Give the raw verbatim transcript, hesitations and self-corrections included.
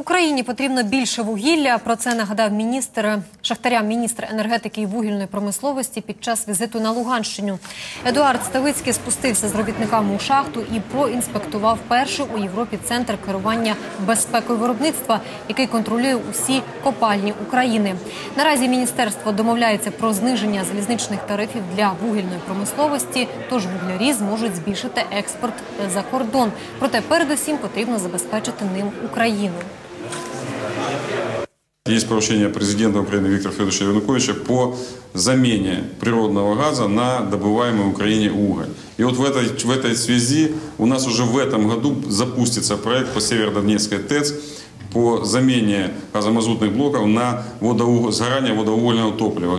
Україні потрібно більше вугілля. Про це нагадав міністр шахтарям міністр енергетики і вугільної промисловості під час візиту на Луганщину. Едуард Ставицький спустився з робітниками у шахту і проінспектував перший у Європі центр керування безпекою виробництва, який контролює усі копальні України. Наразі міністерство домовляється про зниження залізничних тарифів для вугільної промисловості, тож вуглярі зможуть збільшити експорт за кордон. Проте передусім потрібно забезпечити ним Україну. Есть поручение президента Украины Виктора Федоровича Януковича по замене природного газа на добываемый в Украине уголь. И вот в этой, в этой связи у нас уже в этом году запустится проект по Северодонецькой ТЭЦ по замене газомазутных блоков на водоуг... сгорание водоугольного топлива.